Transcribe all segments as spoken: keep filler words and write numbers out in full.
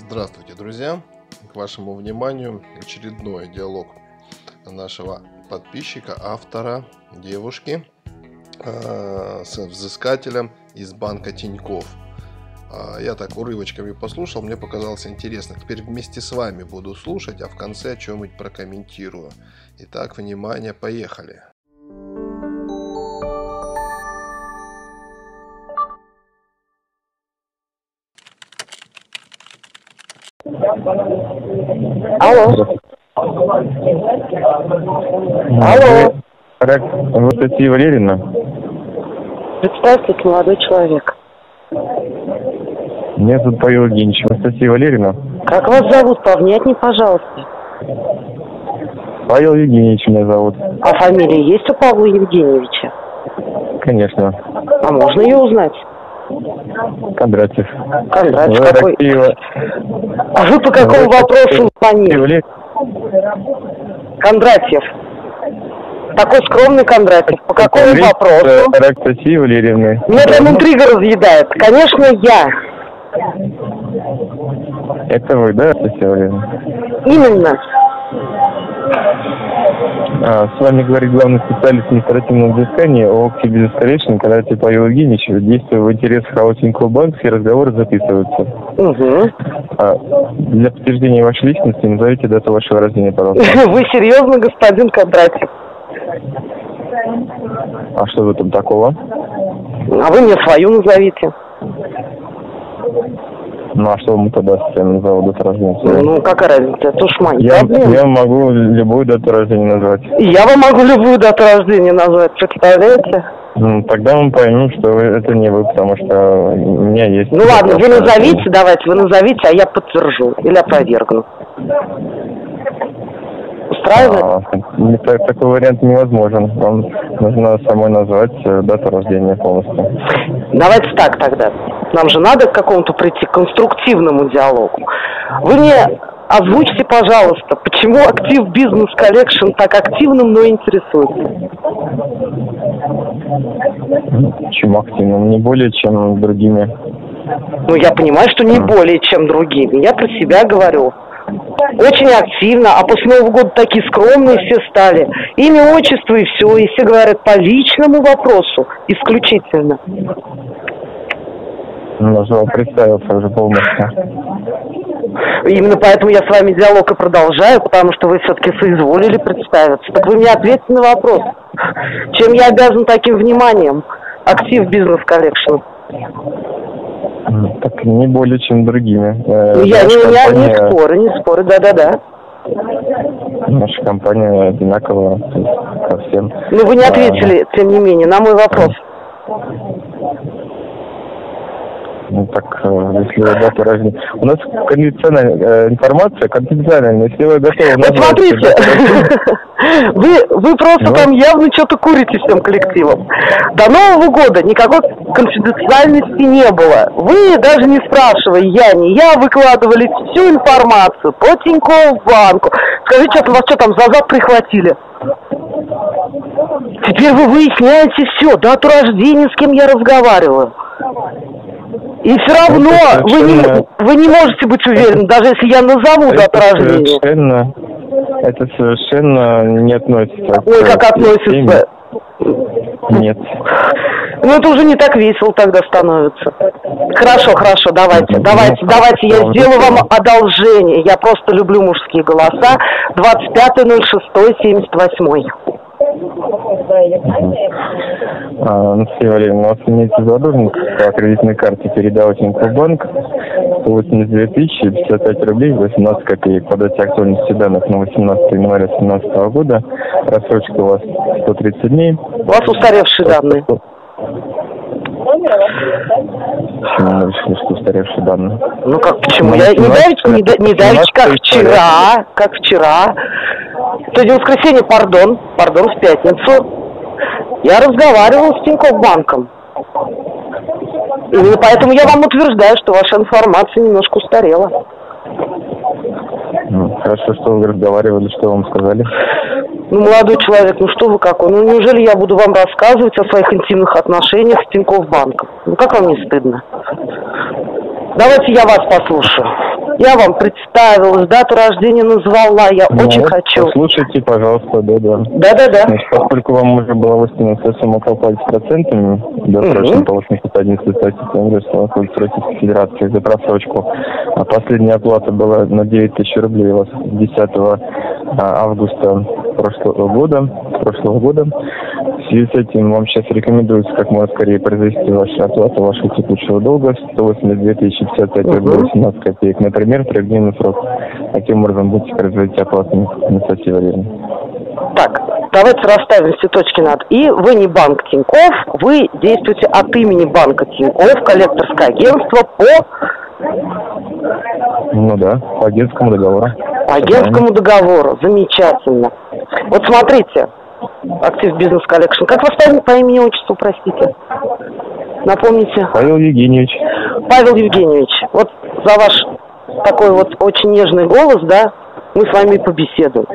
Здравствуйте, друзья! К вашему вниманию очередной диалог нашего подписчика, автора, девушки э, с взыскателем из банка Тинькофф. Э, я так урывочками послушал, мне показалось интересно. Теперь вместе с вами буду слушать, а в конце о чем-нибудь прокомментирую. Итак, внимание, поехали! Алло. Алло. Вы Татьяна Валерьевна? Представьтесь, молодой человек. Меня зовут Павел Евгеньевич. Вы Татьяна Валерьевна? Как вас зовут? Повнятнее, пожалуйста. Павел Евгеньевич меня зовут. А фамилия есть у Павла Евгеньевича? Конечно. А можно ее узнать? Кондратьев. Кондратьев какой? Актива... А вы по какому вы вопросу звонили? Кондратьев. Такой скромный Кондратьев. По какому Кондратьев вопросу? Рактатии Валерьевны. Меня там интрига разъедает. Конечно, я. Это вы, да, Татьяна Валерьевна? Именно. А, с вами говорит главный специалист административного взыскания о Active Business Collection, когда типа Павел Евгеньевич, действия в интересах АО Тинькофф Банк, все разговоры записываются. Угу. А, для подтверждения вашей личности назовите дату вашего рождения, пожалуйста. Вы серьезно, господин Кондратьев? А что вы там такого? А вы мне свою назовите. Ну, а что вам тогда назову дату рождения? Ну, какая разница? Это уж мои. Я, я могу любую дату рождения назвать. Я вам могу любую дату рождения назвать, представляете? Ну, тогда мы поймем, что вы, это не вы, потому что у меня есть... Ну, ладно, вы назовите, рождения. Давайте, вы назовите, а я подтвержу или опровергну. Устраивает? А, так, такой вариант невозможен. Вам нужно самой назвать дату рождения полностью. Давайте так тогда. Нам же надо к какому-то прийти, к конструктивному диалогу. Вы мне озвучьте, пожалуйста, почему Active Business Collection так активным, но интересуется? Почему активным? Не более, чем другими. Ну, я понимаю, что не более, чем другими. Я про себя говорю. Очень активно, а после Нового года такие скромные все стали. Имя, отчество и все, и все говорят по личному вопросу исключительно. Ну, уже представился уже полностью. Именно поэтому я с вами диалог и продолжаю, потому что вы все-таки соизволили представиться. Так вы мне ответьте на вопрос. Чем я обязан таким вниманием? Active Business Collection. Так не более, чем другими. Э, я не, компания... не спорю, не спорю, да-да-да. Наша компания одинакова ко всем. Ну, вы не ответили, а, тем не менее, на мой вопрос. Ну, так, если вы готовы... У нас конфиденциальная информация, конфиденциальная, если вы готовы... Вот смотрите, вы просто там явно что-то курите всем коллективом. До Нового года никакой конфиденциальности не было. Вы, даже не спрашивая, я не я, выкладывали всю информацию по Тинькофф банку. Скажите, вас что там за зад прихватили? Теперь вы выясняете все, дату рождения, с кем я разговариваю. И все равно вы не, вы не можете быть уверены, даже если я назову дату рождения. Совершенно, это совершенно не относится. Ой, как относится? Нет. Ну, это уже не так весело тогда становится. Хорошо, хорошо, давайте, давайте, давайте, я сделаю вам одолжение. Я просто люблю мужские голоса. двадцать пятое ноль шестое семьдесят восьмое. Анастасия Валерьевна, у вас имеется задолженность по кредитной карте передал Тинькофф банк восемьдесят две тысячи пятьдесят пять рублей восемнадцать копеек. По дате актуальности данных на восемнадцатое января две тысячи семнадцатого года. Рассрочка у вас сто тридцать дней. У вас устаревшие данные. Почему вы решили, что устаревшие данные? Ну как, почему? Я не давеча, не, не давеча, как вчера, как вчера. Сегодня воскресенье, пардон, пардон, в пятницу я разговаривала с Тинькофф банком. Именно поэтому я вам утверждаю, что ваша информация немножко устарела. Ну, хорошо, что вы разговаривали, что вам сказали? Ну, молодой человек, ну что вы какой? Ну, неужели я буду вам рассказывать о своих интимных отношениях с Тинькофф банком? Ну, как вам не стыдно? Давайте я вас послушаю. Я вам представила, дату рождения назвала, я ну, очень хочу. Слушайте, пожалуйста, да-да. Да-да-да. Значит, поскольку вам уже была выставлена сумма по оплате процентами, досрочно полученных от одиннадцатого сентября в Российской Федерации за просрочку, последняя оплата была на девять тысяч рублей у вас десятого августа прошлого года, прошлого года. В связи с этим вам сейчас рекомендуется как можно скорее произвести вашу оплату вашего текущего долга сто восемьдесят две тысячи пятьдесят пять рублей восемнадцать копеек, например, при огненный срок. Таким образом будете производить оплату на сайте Валерия. Так, давайте расставим все точки над «и». Вы не банк Тинькофф, вы действуете от имени банка Тинькофф, коллекторское агентство по... Ну да, по агентскому договору. По агентскому договору, замечательно. Вот смотрите, Active Business Collection. Как вас правильно по имени, отчеству, простите? Напомните. Павел Евгеньевич. Павел Евгеньевич, вот за ваш такой вот очень нежный голос, да, мы с вами побеседуем.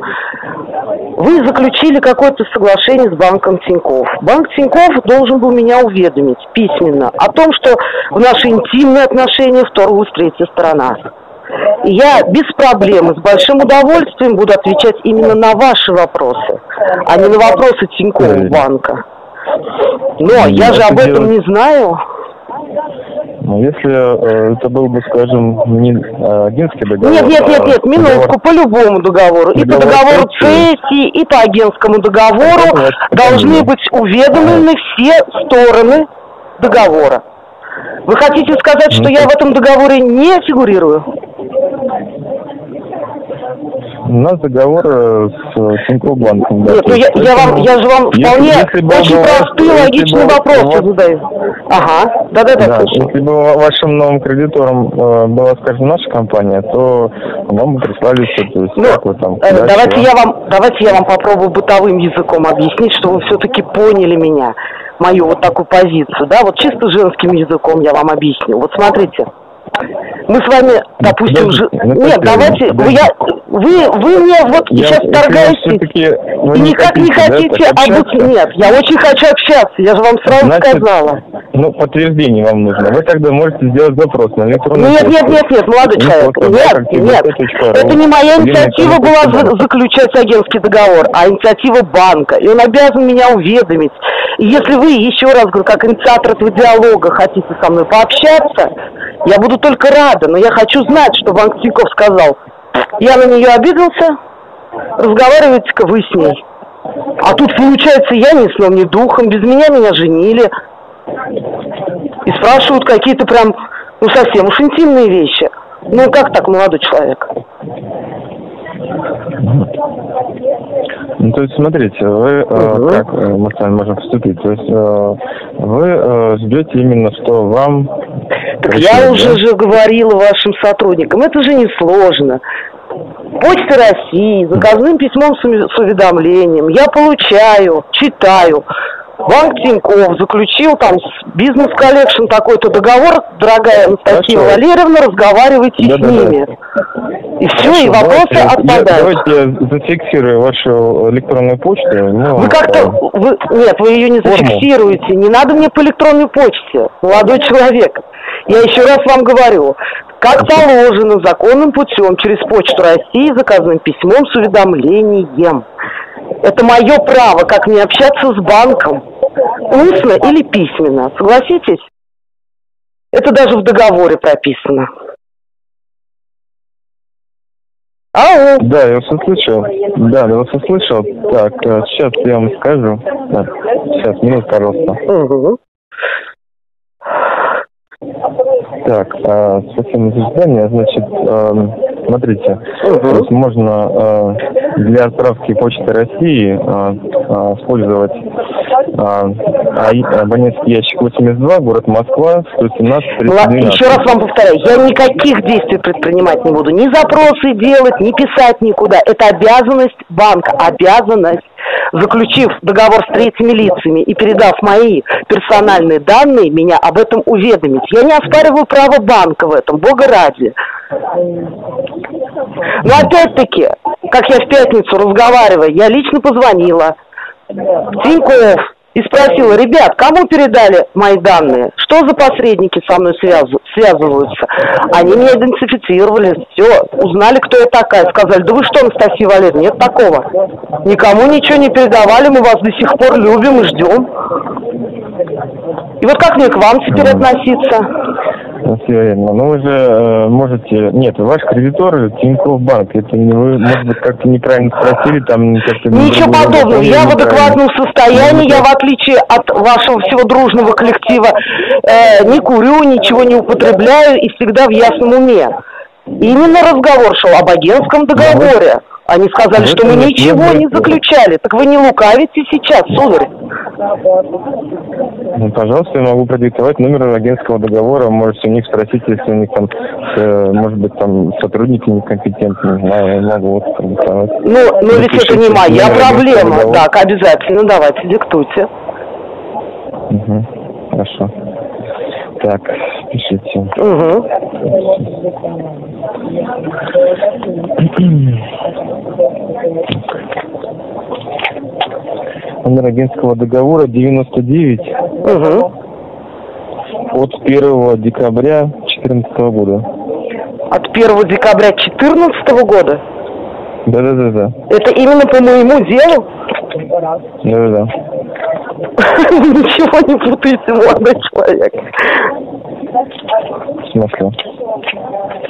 Вы заключили какое-то соглашение с банком Тинькофф. Банк Тинькофф должен был меня уведомить письменно о том, что в наши интимные отношения вторгнулась третья сторона. Я без проблем, с большим удовольствием буду отвечать именно на ваши вопросы, а не на вопросы Тинькофф банка. Но я же об этом не знаю. Ну, если э, это был бы, скажем, не э, агентский договор... Нет, нет, нет, нет, минутку, договор... по любому договору. И договор по договору цессии, и по агентскому договору договор. должны быть уведомлены все стороны договора. Вы хотите сказать, что я в этом договоре не фигурирую? У нас договор с Тинькофф банком. Да. Нет, ну я, я, вам, я же вам вполне если, если очень бы, простые, логичные бы, вопросы вот, задаю. Ага, да-да-да, да, если бы вашим новым кредитором была, скажем, наша компания, то вам бы прислали все, то есть, ну, как вы там... Э, давайте, я вам, давайте я вам попробую бытовым языком объяснить, что вы все-таки поняли меня, мою вот такую позицию, да, вот чисто женским языком я вам объясню. Вот смотрите. Мы с вами, допустим, ж... нет, давайте, вы, я... вы, вы мне вот я, сейчас торгаете и никак не хотите, а да, обуть... нет, я очень хочу общаться, я же вам сразу Значит, сказала. Ну, подтверждение вам нужно, вы тогда можете сделать запрос на электронную Нет, нет, нет, нет, молодой человек, нет, нет, это не моя инициатива была заключать агентский договор, а инициатива банка, и он обязан меня уведомить. И если вы, еще раз говорю, как инициатор этого диалога хотите со мной пообщаться, я буду только рада, но я хочу знать, что банк Тинькофф сказал. Я на нее обиделся, разговариваете-ка вы с ней. А тут, получается, я ни сном, ни духом, без меня меня женили. И спрашивают какие-то прям, ну, совсем уж интимные вещи. Ну, как так, молодой человек? Ну, то есть, смотрите, вы, угу. э, как э, мы с вами можем поступить, то есть, э, вы э, ждете именно, что вам... Так решили, я да? уже же говорила вашим сотрудникам, это же несложно. Почта России, заказным письмом с уведомлением, я получаю, читаю. Банк Тинькофф заключил там бизнес-коллекшн такой-то договор, дорогая Анастасия Хорошо. Валерьевна, разговаривайте да, с да, ними. Да. И все, Хорошо, и вопросы давайте, отпадают. Я, давайте я зафиксирую вашу электронную почту. Ну, вы как-то... Вы, нет, вы ее не форму. зафиксируете. Не надо мне по электронной почте, молодой человек. Я еще раз вам говорю, как положено законным путем через Почту России заказным письмом с уведомлением. Это мое право, как мне общаться с банком, устно или письменно, согласитесь? Это даже в договоре прописано. Ау. Да, я вас услышал. Да, я вас услышал. Так, сейчас я вам скажу. Так, сейчас, минуту, пожалуйста. Угу. Так, э, спасибо за ожидание. Значит, э, смотрите, uh-huh. можно э, для отправки Почты России э, использовать э, абонентский ящик восемьдесят два, город Москва, сто семнадцать тридцать двенадцать. Еще раз вам повторяю, я никаких действий предпринимать не буду, ни запросы делать, ни писать никуда. Это обязанность банка, обязанность. Заключив договор с третьими лицами и передав мои персональные данные, меня об этом уведомить. Я не оспариваю право банка в этом, бога ради. Но опять-таки, как я в пятницу разговариваю, я лично позвонила. Тинькофф и спросила: ребят, кому передали мои данные? Что за посредники со мной связу, связываются? Они меня идентифицировали, все, узнали, кто я такая. Сказали: да вы что, Анастасия Валерьевна, нет такого. Никому ничего не передавали, мы вас до сих пор любим и ждем. И вот как мне к вам теперь относиться? Ну вы же можете... Нет, ваш кредитор Тинькофф банк. Это вы, может быть, как-то неправильно спросили. Там как-то... Ничего подобного. Я в адекватном состоянии. Я, в отличие от вашего всего дружного коллектива, э, не курю, ничего не употребляю и всегда в ясном уме. Именно разговор шел об агентском договоре. Они сказали, что мы ничего не заключали. Так вы не лукавите сейчас, сударь? Ну, пожалуйста, я могу продиктовать номер агентского договора. Можете у них спросить, если у них там, может быть, там сотрудники некомпетентные. Я могу вот продиктовать. Ну, ну ведь это не моя проблема. Так, обязательно, давайте, диктуйте. Угу, хорошо. Так, пишите. Угу. Номер агентского договора девяносто девять. Угу. От первого декабря две тысячи четырнадцатого года. От первого декабря две тысячи четырнадцатого года? Да, да, да, да. Это именно по моему делу? Да, да, да. Ничего не путайте, молодой человек. В смысле?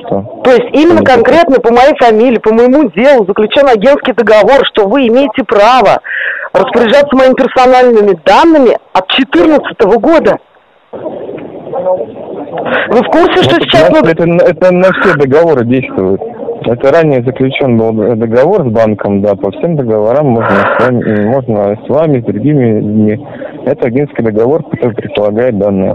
Что? То есть именно что конкретно по моей фамилии, по моему делу заключен агентский договор, что вы имеете право распоряжаться моими персональными данными от две тысячи четырнадцатого года. Вы в курсе, что это, сейчас... Это, это, это на все договоры действует. Это ранее заключен был договор с банком, да, по всем договорам можно с вами, можно с вами, с другими людьми. Это агентский договор, который предполагает данные.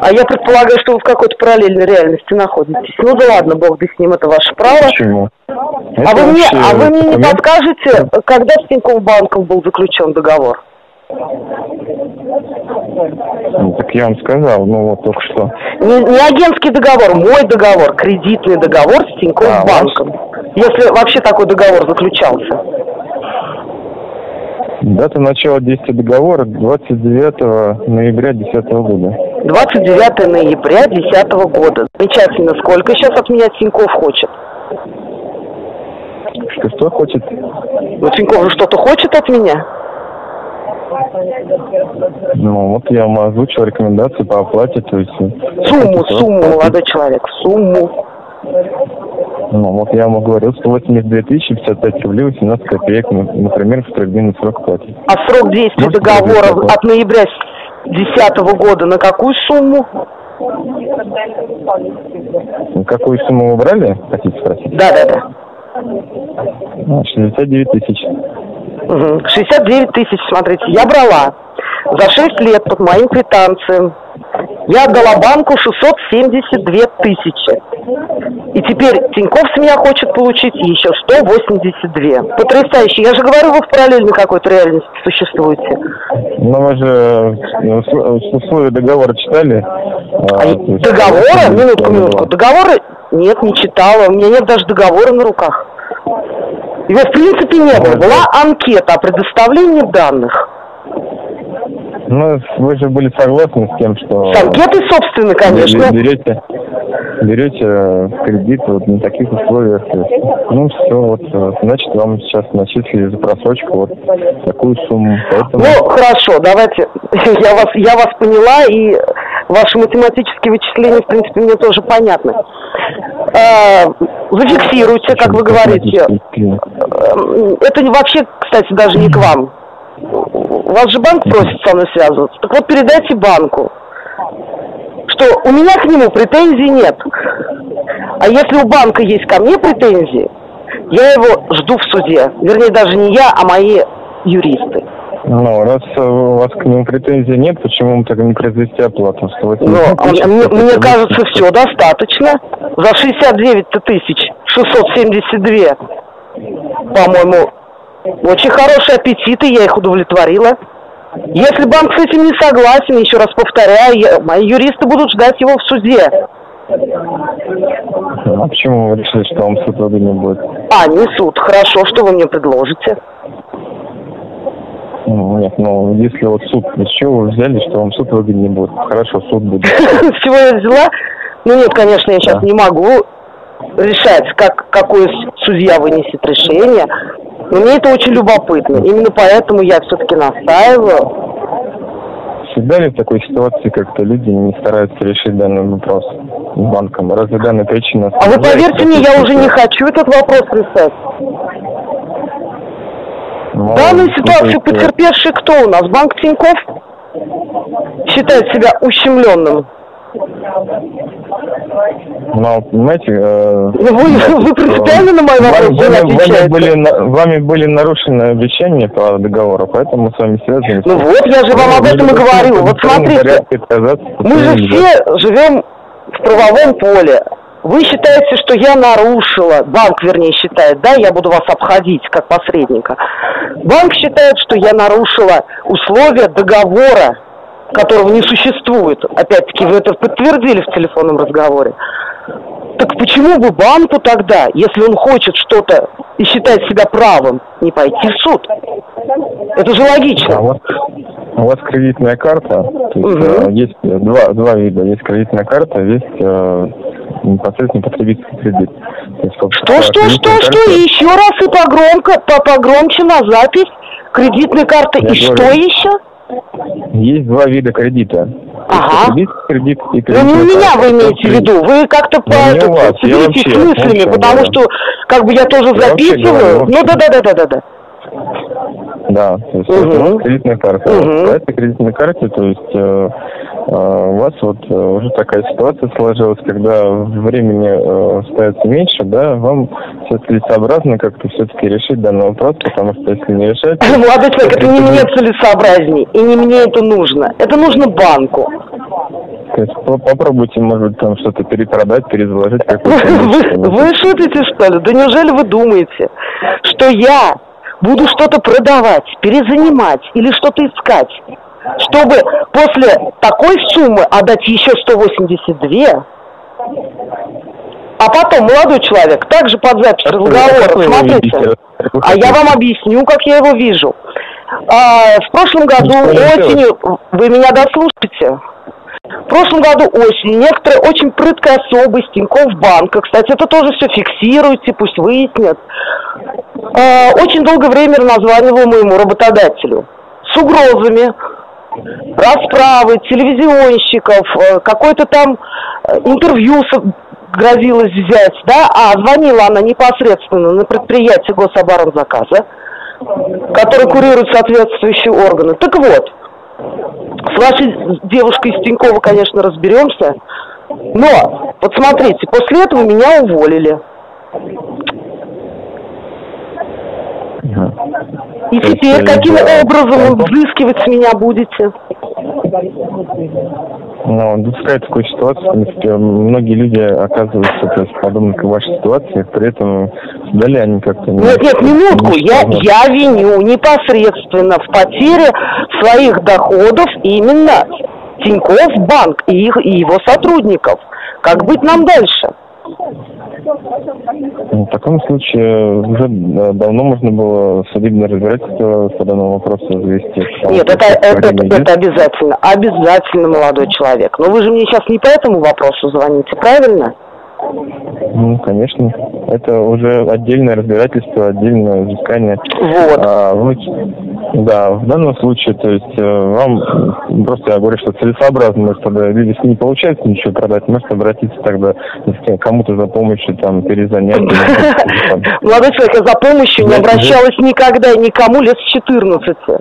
А я предполагаю, что вы в какой-то параллельной реальности находитесь. Ну да ладно, бог бы с ним, это ваше право. Почему? А вы, мне, а вы мне не подскажете, когда с Тинькофф банком был заключен договор? Ну, так я вам сказал, ну вот только что. Не, не агентский договор, мой договор, кредитный договор с Тинькофф а, банком. Ваш... Если вообще такой договор заключался. Дата начала действия договора двадцать девятого ноября две тысячи десятого года. двадцать девятого ноября две тысячи десятого года. Замечательно, сколько сейчас от меня Тинькофф хочет? Что, что хочет? Ну, Тинькофф же что-то хочет от меня? Ну, вот я вам озвучил рекомендации по оплате, то есть... Сумму, сумму, молодой человек, сумму. Ну, вот я вам говорил, сто восемьдесят две тысячи пятьдесят пять рублей восемнадцать копеек, например, в трехдневный срок платить. А срок действия Может, договора от ноября две тысячи десятого года на какую сумму? Какую сумму вы брали, хотите спросить? Да, да, да. шестьдесят девять тысяч. Угу. шестьдесят девять тысяч, смотрите, я брала за шесть лет под моим квитанциям. Я отдала банку шестьсот семьдесят две тысячи. И теперь Тинькофф с меня хочет получить еще сто восемьдесят две. Потрясающе. Я же говорю, вы в параллельной какой-то реальности существуете. Ну, вы же условия договора читали? А договора? Минутку, минутку. Договора? Нет, не читала. У меня нет даже договора на руках. Его в принципе не было. Была анкета о предоставлении данных. Ну, вы же были согласны с тем, что... С анкетой, собственно, конечно. Берете, берете кредит вот на таких условиях. Ну, все, вот, значит, вам сейчас начислили за просрочку вот такую сумму. Поэтому... Ну, хорошо, давайте, я вас, я вас поняла, и ваши математические вычисления, в принципе, мне тоже понятны. Зафиксируйте, как вы говорите. Это вообще, кстати, даже не к вам. У вас же банк просит со мной связываться. Так вот, передайте банку, что у меня к нему претензий нет. А если у банка есть ко мне претензии, я его жду в суде. Вернее, даже не я, а мои юристы. Ну, раз у вас к нему претензий нет, почему мы так не произвести оплату? Мне, мне кажется, все достаточно. За шестьдесят девять тысяч шестьсот семьдесят две, по-моему, очень хорошие аппетиты, я их удовлетворила. Если банк с этим не согласен, еще раз повторяю, я, мои юристы будут ждать его в суде. А почему вы решили, что вам суд воды не будет? А, не суд. Хорошо, что вы мне предложите? Нет, ну, если вот суд, с чего вы взяли, что вам суд выгоднее будет? Хорошо, суд будет. С чего я взяла? Ну, нет, конечно, я сейчас не могу решать, как, какой судья вынесет решение. Но мне это очень любопытно. Именно поэтому я все-таки настаиваю. Всегда ли в такой ситуации как-то люди не стараются решить данный вопрос с банком? Разве данная причина... А вы поверьте мне, я уже не хочу этот вопрос решать. В данной ситуации потерпевший кто у нас? Банк Тинькофф считает себя ущемленным. Ну, понимаете... Э, вы, вы принципиально на мои вопросы вами, вами, были, на, вами были нарушены обещания по договору, поэтому с вами связаны. Ну вот, я же вам об этом и говорила. Вот смотрите, мы же все живем в правовом поле. Вы считаете, что я нарушила, банк, вернее, считает, да, я буду вас обходить как посредника. Банк считает, что я нарушила условия договора, которого не существует. Опять-таки, вы это подтвердили в телефонном разговоре. Так почему бы банку тогда, если он хочет что-то и считает себя правым, не пойти в суд? Это же логично. А вот, у вас кредитная карта, то есть, угу. есть два, два вида. Есть кредитная карта, есть э, непосредственно потребительский кредит. Есть, что, что, что, карта... что? Еще раз и погромко, погромче на запись кредитной карты. Я и говорю... что еще? Есть два вида кредита. Ага. Кредит, кредит и кредит. Ну, не у меня вы имеете в виду. Вы как-то соберитесь с мыслями, потому что, как бы, я тоже записываю. Ну, да-да-да-да-да. Да, то есть это кредитная карта. По этой кредитной карте, то есть... у вас вот уже такая ситуация сложилась, когда времени э, остается меньше, да, вам все целесообразно как-то все-таки решить данный вопрос, потому что если не решать... Молодой человек, это не мне целесообразней, и не мне это нужно. Это нужно банку. То есть попробуйте, может быть, там что-то перепродать, перезаложить. Вы шутите, что ли? Да неужели вы думаете, что я буду что-то продавать, перезанимать или что-то искать, чтобы после такой суммы отдать еще сто восемьдесят две, а потом, молодой человек, также под запись разговора, смотрите, а я вам объясню, как я его вижу. А, в прошлом году осенью, вы меня дослушайте, в прошлом году осенью некоторые очень прыткие особы из Тинькофф банка, кстати, это тоже все фиксируйте, пусть выяснят, а, очень долгое время названивал моему работодателю с угрозами расправы, телевизионщиков, какое-то там интервью грозилось взять, да, а звонила она непосредственно на предприятие гособоронзаказа, который курирует соответствующие органы. Так вот, с вашей девушкой из Тинькова, конечно, разберемся, но, вот смотрите, после этого меня уволили. И теперь каким образом вы взыскивать с меня будете? Ну, допускает такую ситуацию, в принципе, многие люди оказываются, то есть, подобны к вашей ситуации, при этом дали они как-то... Нет, нет, минутку, я, я виню непосредственно в потере своих доходов именно Тинькофф банк и, их, и его сотрудников. Как быть нам дальше? В таком случае уже давно можно было судебное разбирательство по данному вопросу завести. Нет, это, это, это, это обязательно. Обязательно, молодой человек. Но вы же мне сейчас не по этому вопросу звоните, правильно? Ну, конечно. Это уже отдельное разбирательство, отдельное взыскание. Вот. А, вы, да, в данном случае, то есть, вам, просто я говорю, что целесообразно, может, тогда, если не получается ничего продать, может обратиться тогда к кому-то за помощью, там, перезанять. Молодой человек, я за помощью не обращалась никогда, никому лет с четырнадцати.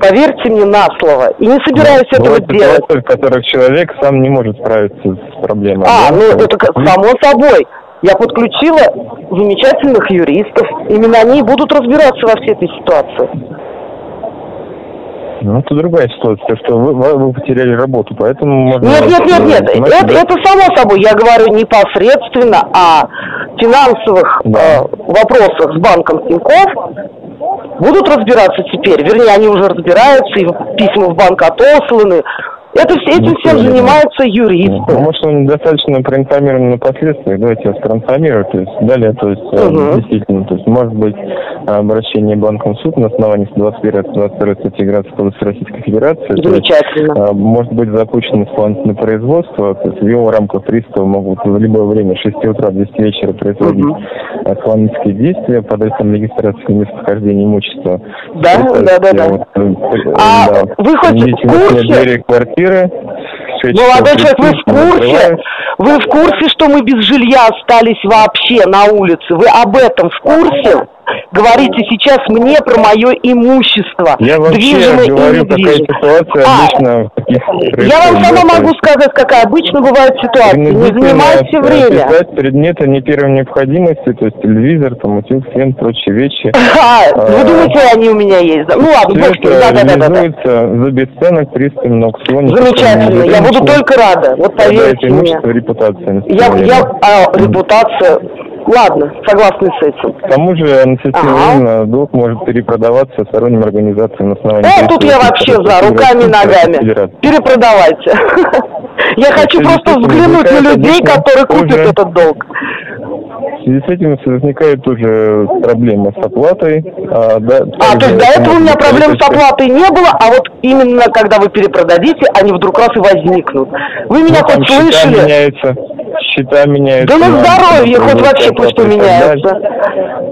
Поверьте мне на слово. И не собираюсь этого делать. В которых человек сам не может справиться с проблемой. А, ну, это само собой. Я подключила замечательных юристов. Именно они будут разбираться во всей этой ситуации. Ну, это другая ситуация, что вы, вы потеряли работу, поэтому... Можно нет, нет, нет, нет, понимать, это, да? Это само собой, я говорю непосредственно о финансовых да. э, вопросах с банком Тинькофф. Будут разбираться теперь, вернее, они уже разбираются, и письма в банк отосланы, Это, этим всем занимаются юристы. Может, он достаточно проинформирован на последствиях, давайте его трансформируем. То есть далее, то есть угу. действительно, то есть может быть обращение банком в суд на основании сто двадцать первой двадцать второй статьи Гражданского кодекса Российской Федерации. Замечательно. То есть, может быть запущено исполнительное производство, то есть в его рамках приставы могут в любое время с шести утра до десяти вечера производить угу. исполнительские действия под адресом регистрации местонахождения имущества. Да, это, да, да, да. Вот, а да. Вы хоть в курсе? Квартиры, молодой человек, вы в курсе? Вы в курсе, что мы без жилья остались вообще на улице? Вы об этом в курсе? Говорите сейчас мне про мое имущество. Я вообще говорю, такая ситуация а, обычно... Я вам сама могу сказать, какая обычно бывает ситуация. Не занимайте время. Писать предметы не первой необходимости, то есть телевизор, там, утюг, фен, прочие вещи. А, а, вы думаете, они у меня есть? Ну ладно, больше да, да, да, да. за бесценок, пристально, аукционе. Замечательно, я буду только рада. Вот поверьте мне. Репутация. Я, я, а, репутация... Ладно, согласны с этим. К тому же, ага. долг может перепродаваться сторонним организациям на основании... Э, тут я вообще за, руками и ногами. Перепродавайте. Я хочу просто взглянуть на людей, которые купят этот долг. В связи с этим возникает тоже проблема с оплатой. А, да, а то есть до этого у меня проблем с оплатой не было, а вот именно когда вы перепродадите, они вдруг раз и возникнут. Вы меня ну, хоть слышали? Счета меняются, счета меняются. Да на здоровье на, хоть вообще пусть поменяется.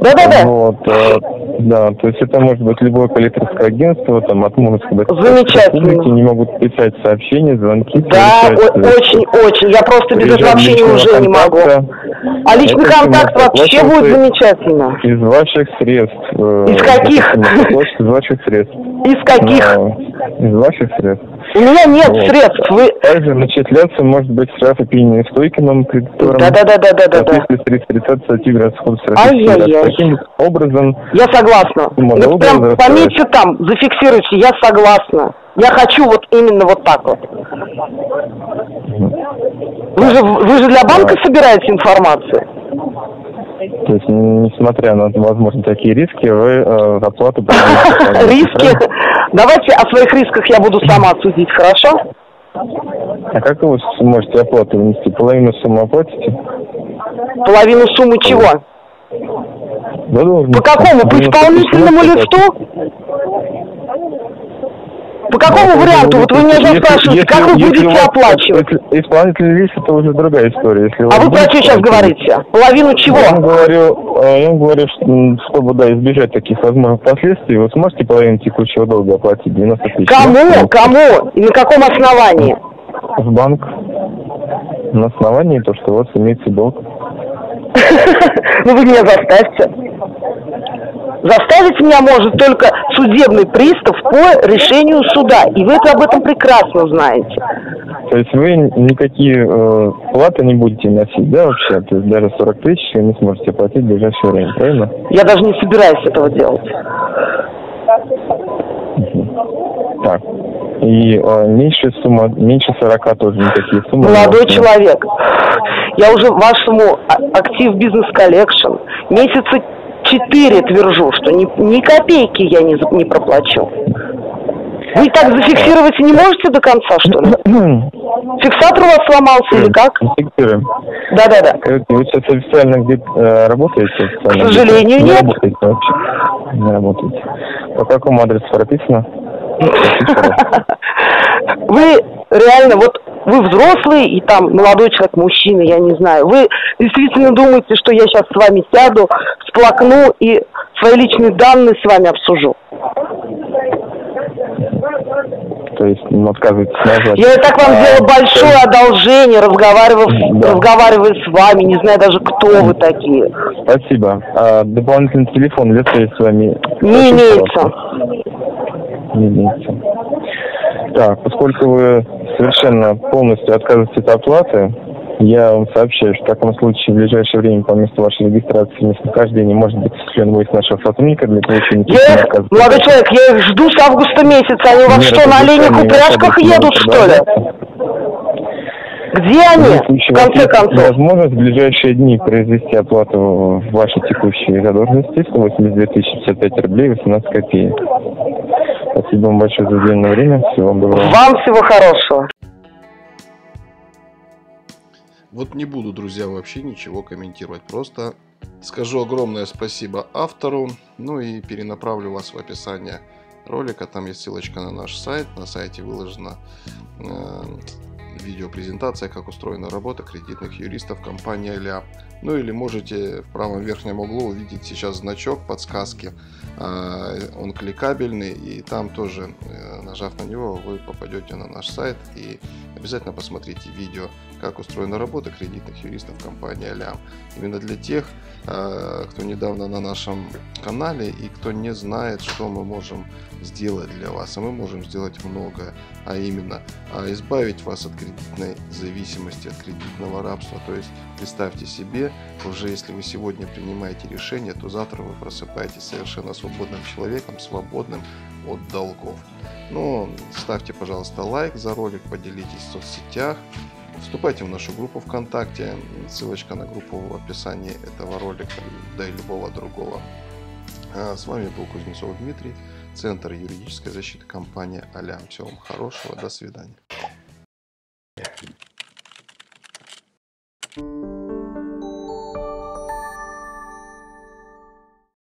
Да-да-да. Вот, а, да, то есть это может быть любое коллекторское агентство, там от Мурманска до Казани. Замечательно. Не могут писать сообщения, звонки. Да, очень-очень. Я просто без этого общения уже не могу. А личный контакт вообще будет замечательно. Из ваших средств. Из каких? Из ваших средств. Из каких? Из ваших средств. У меня нет вот. средств. Вы... Также начисляться может быть штраф и пенальные стойки нам кредиторам. Да-да-да-да-да-да. триста тридцать статьи расходов с Российской. Таким образом... Я согласна. Вот прям пометьте там, зафиксируйте, я согласна. Я хочу вот именно вот так вот. Вы же, вы же для банка да. собираете информацию? То есть, несмотря на, возможно, такие риски, вы э, оплату... Риски? Давайте о своих рисках я буду сама судить, хорошо? А как вы сможете оплату внести? Половину суммы оплатите? Половину суммы чего? По какому? По исполнительному листу? По какому ну, варианту? Вы, вот вы меня же спрашиваете, как вы будете вас, оплачивать? Исполнительный лист это уже другая история. Если а вы про что сейчас говорите? Половину чего? Я вам говорю, я вам говорю что, чтобы да, избежать таких возможных последствий, вы сможете половину текущего долга оплатить девяносто тысяч? Кому? Кому? И на каком основании? В банк. На основании то, что у вас имеется долг. Ну вы меня заставьте. Заставить меня может только судебный пристав по решению суда. И вы это об этом прекрасно знаете. То есть вы никакие э, платы не будете носить, да, вообще? То есть даже сорок тысяч вы не сможете платить в ближайшее время, правильно? Я даже не собираюсь этого делать. Угу. Так. И э, меньше сумма, меньше сорока тоже никакие суммы. Молодой человек, я уже вашему Active Business Collection месяца четыре твержу, что ни, ни копейки я не, не проплачу. Вы так зафиксировать не можете до конца, что ли? Фиксатор у вас сломался или как? Фиксируем. Да-да-да. Вы сейчас официально где-то работаете? Официально? К сожалению, нет. Работаете вообще? Не работаете. По какому адресу прописано? Вы реально, вот вы взрослый и там молодой человек, мужчина, я не знаю. Вы действительно думаете, что я сейчас с вами сяду, всплакну и свои личные данные с вами обсужу? То есть, ну, отказывайтесь назвать. Я и так вам сделала большое одолжение, разговаривав, да. разговаривая с вами, не знаю даже, кто вы такие. Спасибо. А дополнительный телефон, лет с вами? Не имеется. Не имеется. Так, поскольку вы совершенно полностью отказываетесь от оплаты, я вам сообщаю, что в таком случае в ближайшее время по месту вашей регистрации местонахождения может быть осуществлен выезд нашего сотрудника для получения я... отказа. Молодой человек, я их жду с августа месяца. Они у вас что, на оленях упряжках едут, что ли? Где они, в конце концов? Возможность в ближайшие дни произвести оплату в вашей текущей задолженности сто восемьдесят две тысячи пятьдесят пять рублей восемнадцать копеек. Спасибо вам большое за уделенное время. Всего вам доброго. Вам всего хорошего. Вот не буду, друзья, вообще ничего комментировать. Просто скажу огромное спасибо автору. Ну и перенаправлю вас в описание ролика. Там есть ссылочка на наш сайт. На сайте выложена э, видеопрезентация, как устроена работа кредитных юристов компании Alliam. Ну или можете в правом верхнем углу увидеть сейчас значок подсказки. Э, он кликабельный. И там тоже, э, нажав на него, вы попадете на наш сайт. И обязательно посмотрите видео, как устроена работа кредитных юристов компании Alliam. Именно для тех, э, кто недавно на нашем канале и кто не знает, что мы можем сделать для вас. А мы можем сделать многое, а именно избавить вас от кредитной зависимости, от кредитного рабства. То есть представьте себе, уже если вы сегодня принимаете решение, то завтра вы просыпаетесь совершенно свободным человеком, свободным от долгов. Ну, ставьте, пожалуйста, лайк за ролик, поделитесь в соцсетях, вступайте в нашу группу ВКонтакте, ссылочка на группу в описании этого ролика, да и любого другого. А с вами был Кузнецов Дмитрий, Центр юридической защиты компании Alliam. Всего вам хорошего, до свидания.